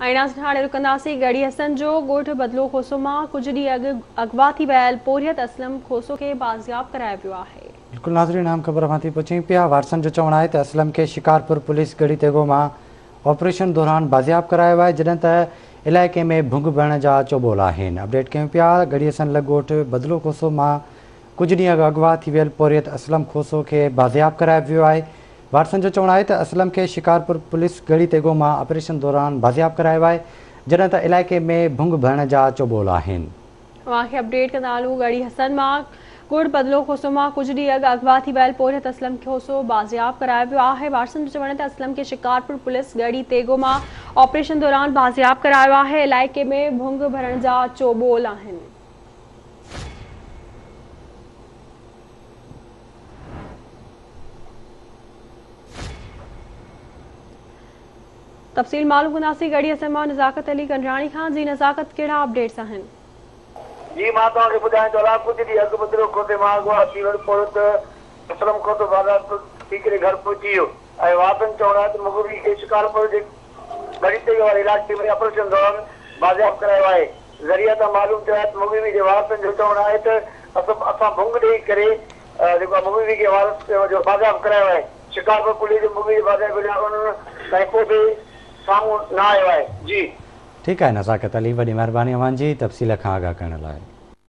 गढ़ी हसन जो गोठ बदलो खोसो मां कुछ डी अगवा थी वयल पोरियत असलम खोसो के बाजियाब कराया पियो आहे। बिल्कुल नाजरीन नाम खबर मां थी पहुंची पिया वारसन जो चवण आहे त असलम के शिकारपुर पुलिस गढ़ी तेगो मां ऑपरेशन दौरान बाजियाब कराया हुआ है जदन त इलाके में भुंग बण जा चोबोल आहिन। अपडेट कयूं पिया गढ़ी हसन ल गोठ बदलो खोसो मां कुछ डी अगवा थी वयल पोरियत असलम खोसो के बाजियाब कराया पियो आहे। वारसन जो चवण आहे त असलम के शिकारपुर पुलिस गढ़ी तेगो मां ऑपरेशन दौरान बाजियाब करायो आहे जड॒हिं त इलाइक़े में भुंग भरण जा चोबोल आहिनि। अपडेट कनालू गढ़ी हसन मां गोड़ बदलो खोसो मां कुछ डी अगवा थी वयल पोरियत असलम खोसो बाजियाब करायो वियो आहे। वारसन जो चवण आहे त असलम के शिकारपुर पुलिस गढ़ी तेगो मां ऑपरेशन दौरान बाजियाब करायो आहे इलाइक़े में भुंग भरण जा चोबोल आहिनि। तफसील मालूम गुनासी गढ़ी हसन मां नजाकत अली कंडरानी खान जी नजाकत केड़ा अपडेट्स हैं जी मां तो के बुधाय तो लाभ कुछ दी अग बदलो कोते मागो असीवर पोरत असलम को तो बाजार तो ठीकरे घर पहुंचियो आ वापन चौड़ा तो मगुरी के शिकार पर बड़ी ते और इलाके में ऑपरेशन दौरान बाजार कराया है जरिया तो मालूम तो मगुरी के वापन जो चौड़ा है तो असम असा भंग दे करे देखो मगुरी के वारस जो बाजार कराया है शिकार पर पुलिस मगुरी बाजार को उन्होंने साइको भी सामू ना आयो है जी। ठीक है नजाकत अली वड़ी मेहरबानी अवान जी तफसील का आगाह करने लाए।